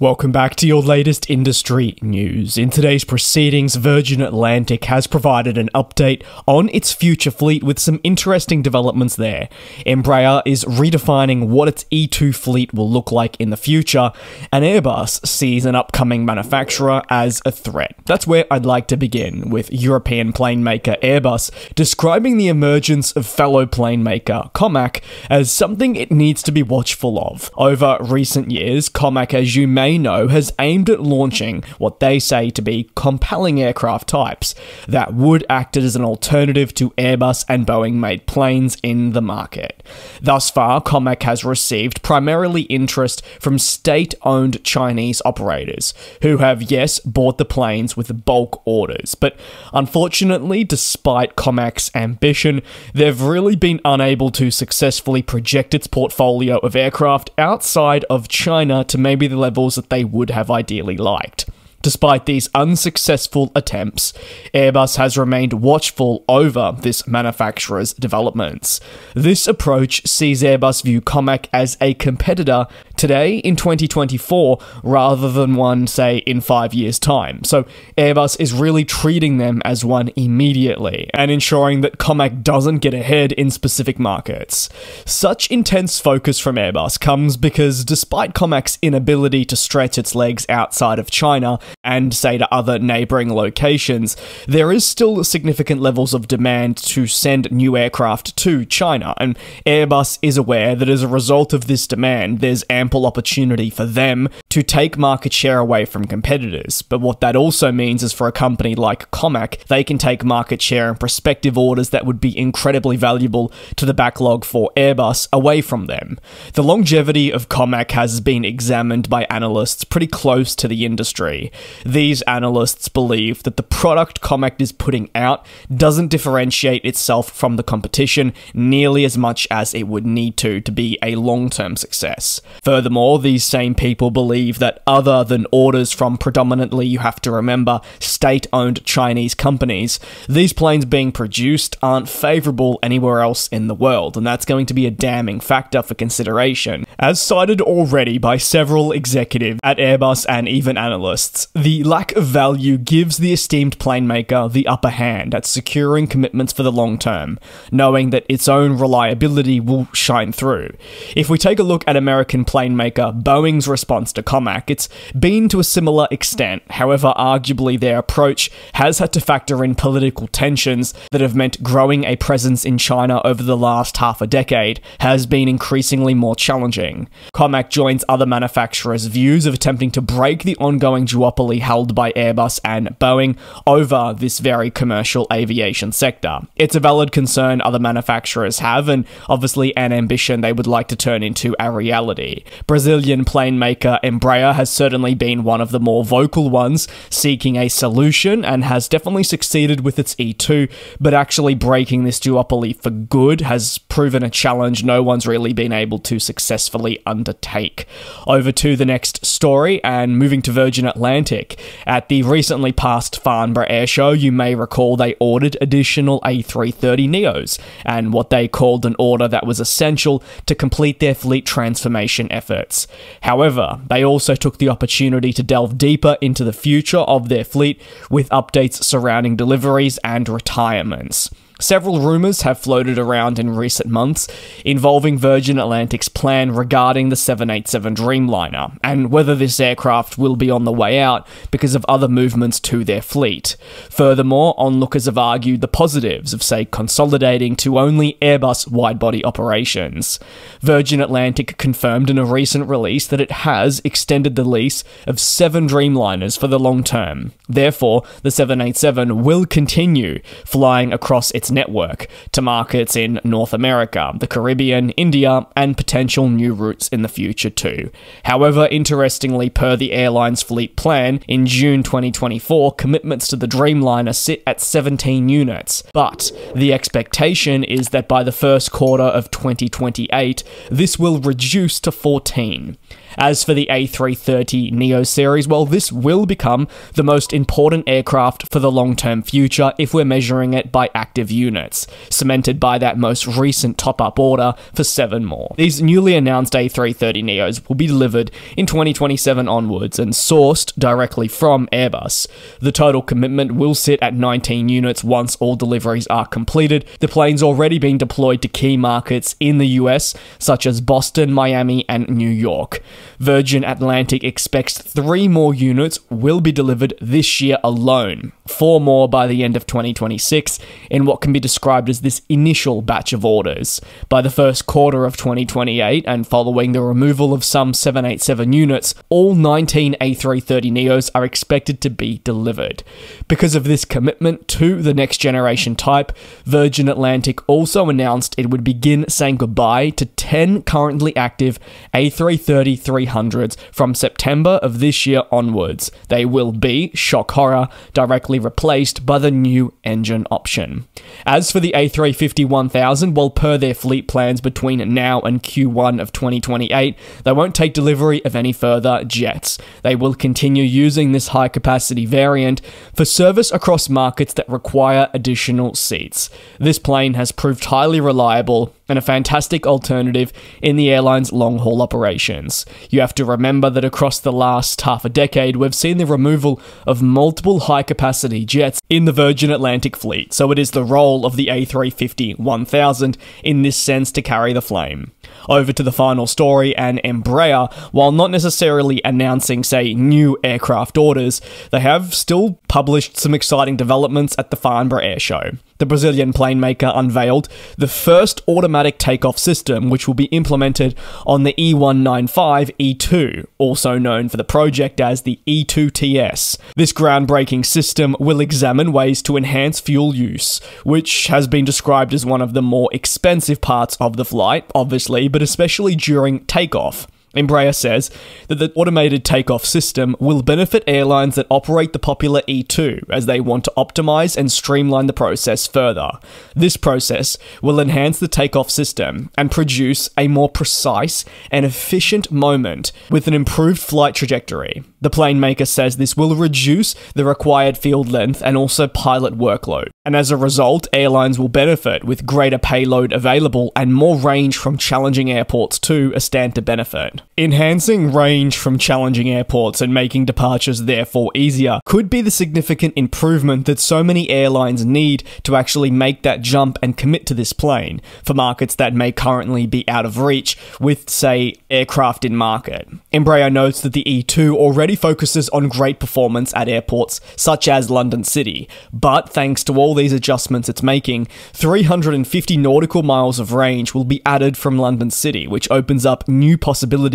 Welcome back to your latest industry news. In today's proceedings, Virgin Atlantic has provided an update on its future fleet with some interesting developments there. Embraer is redefining what its E2 fleet will look like in the future, and Airbus sees an upcoming manufacturer as a threat. That's where I'd like to begin, with European plane maker Airbus describing the emergence of fellow plane maker Comac as something it needs to be watchful of. Over recent years, Comac, as you may know, has aimed at launching what they say to be compelling aircraft types that would act as an alternative to Airbus and Boeing-made planes in the market. Thus far, Comac has received primarily interest from state-owned Chinese operators, who have, yes, bought the planes with bulk orders, but unfortunately, despite Comac's ambition, they've really been unable to successfully project its portfolio of aircraft outside of China to maybe the levels that they would have ideally liked. Despite these unsuccessful attempts, Airbus has remained watchful over this manufacturer's developments. This approach sees Airbus view Comac as a competitor today in 2024 rather than one, say, in 5 years' time. So Airbus is really treating them as one immediately and ensuring that Comac doesn't get ahead in specific markets. Such intense focus from Airbus comes because despite Comac's inability to stretch its legs outside of China, and say to other neighbouring locations, there is still significant levels of demand to send new aircraft to China, and Airbus is aware that as a result of this demand, there's ample opportunity for them to take market share away from competitors. But what that also means is for a company like Comac, they can take market share and prospective orders that would be incredibly valuable to the backlog for Airbus away from them. The longevity of Comac has been examined by analysts pretty close to the industry. These analysts believe that the product Comac is putting out doesn't differentiate itself from the competition nearly as much as it would need to be a long-term success. Furthermore, these same people believe that other than orders from predominantly, you have to remember, state-owned Chinese companies, these planes being produced aren't favourable anywhere else in the world, and that's going to be a damning factor for consideration. As cited already by several executives at Airbus and even analysts, the lack of value gives the esteemed plane maker the upper hand at securing commitments for the long term, knowing that its own reliability will shine through. If we take a look at American plane maker Boeing's response to Comac, it's been to a similar extent. However, arguably their approach has had to factor in political tensions that have meant growing a presence in China over the last half a decade has been increasingly more challenging. Comac joins other manufacturers' views of attempting to break the ongoing duopoly held by Airbus and Boeing over this very commercial aviation sector. It's a valid concern other manufacturers have, and obviously an ambition they would like to turn into a reality. Brazilian plane maker Embraer has certainly been one of the more vocal ones, seeking a solution, and has definitely succeeded with its E2, but actually breaking this duopoly for good has proven a challenge no one's really been able to successfully undertake. Over to the next story, and moving to Virgin Atlantic. At the recently passed Farnborough Air Show, you may recall they ordered additional A330 Neos, and what they called an order that was essential to complete their fleet transformation efforts. However, they also took the opportunity to delve deeper into the future of their fleet with updates surrounding deliveries and retirements. Several rumours have floated around in recent months involving Virgin Atlantic's plan regarding the 787 Dreamliner, and whether this aircraft will be on the way out because of other movements to their fleet. Furthermore, onlookers have argued the positives of, say, consolidating to only Airbus widebody operations. Virgin Atlantic confirmed in a recent release that it has extended the lease of 7 Dreamliners for the long term. Therefore, the 787 will continue flying across its network to markets in North America, the Caribbean, India, and potential new routes in the future too. However, interestingly, per the airline's fleet plan, in June 2024, commitments to the Dreamliner sit at 17 units, but the expectation is that by the first quarter of 2028, this will reduce to 14. As for the A330 Neo series, well, this will become the most important aircraft for the long-term future if we're measuring it by active units, cemented by that most recent top-up order for 7 more. These newly announced A330 Neos will be delivered in 2027 onwards and sourced directly from Airbus. The total commitment will sit at 19 units once all deliveries are completed. The plane's already been deployed to key markets in the US, such as Boston, Miami, and New York. Virgin Atlantic expects 3 more units will be delivered this year alone, 4 more by the end of 2026, in what can be described as this initial batch of orders. By the first quarter of 2028, and following the removal of some 787 units, all 19 A330 Neos are expected to be delivered. Because of this commitment to the next generation type, Virgin Atlantic also announced it would begin saying goodbye to 10 currently active A330-300s from September of this year onwards. They will be, shock horror, directly replaced by the new engine option. As for the A350-1000, well, per their fleet plans between now and Q1 of 2028, they won't take delivery of any further jets. They will continue using this high-capacity variant for service across markets that require additional seats. This plane has proved highly reliable and a fantastic alternative in the airline's long-haul operations. You have to remember that across the last half a decade, we've seen the removal of multiple high-capacity jets in the Virgin Atlantic fleet, so it is the role of the A350-1000 in this sense to carry the flame. Over to the final story and Embraer, while not necessarily announcing, say, new aircraft orders, they have still published some exciting developments at the Farnborough Air Show. The Brazilian plane maker unveiled the first automatic takeoff system, which will be implemented on the E195-E2, also known for the project as the E2TS. This groundbreaking system will examine ways to enhance fuel use, which has been described as one of the more expensive parts of the flight, obviously, but especially during takeoff. Embraer says that the automated takeoff system will benefit airlines that operate the popular E2, as they want to optimize and streamline the process further. This process will enhance the takeoff system and produce a more precise and efficient moment with an improved flight trajectory. The plane maker says this will reduce the required field length and also pilot workload. And as a result, airlines will benefit with greater payload available and more range from challenging airports too, a stand to benefit. Enhancing range from challenging airports and making departures therefore easier could be the significant improvement that so many airlines need to actually make that jump and commit to this plane for markets that may currently be out of reach with, say, aircraft in market. Embraer notes that the E2 already focuses on great performance at airports such as London City, but thanks to all these adjustments it's making, 350 nautical miles of range will be added from London City, which opens up new possibilities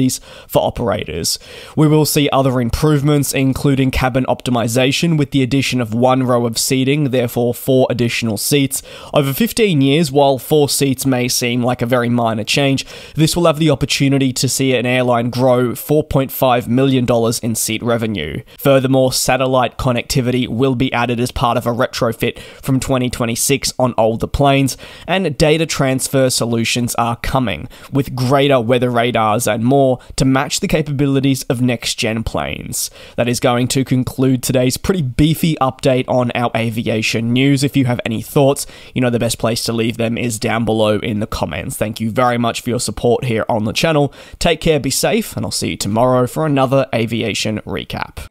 for operators. We will see other improvements, including cabin optimization with the addition of 1 row of seating, therefore 4 additional seats. Over 15 years, while 4 seats may seem like a very minor change, this will have the opportunity to see an airline grow $4.5 million in seat revenue. Furthermore, satellite connectivity will be added as part of a retrofit from 2026 on older planes, and data transfer solutions are coming, with greater weather radars and more to match the capabilities of next-gen planes. That is going to conclude today's pretty beefy update on our aviation news. If you have any thoughts, you know the best place to leave them is down below in the comments. Thank you very much for your support here on the channel. Take care, be safe, and I'll see you tomorrow for another aviation recap.